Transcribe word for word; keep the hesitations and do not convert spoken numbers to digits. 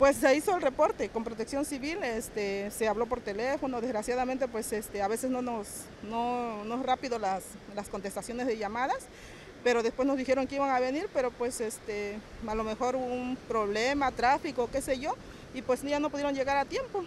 Pues se hizo el reporte con Protección Civil, este, se habló por teléfono, desgraciadamente pues este, a veces no nos no, no es rápido las, las contestaciones de llamadas, pero después nos dijeron que iban a venir, pero pues este, a lo mejor un problema, tráfico, qué sé yo, y pues ya no pudieron llegar a tiempo.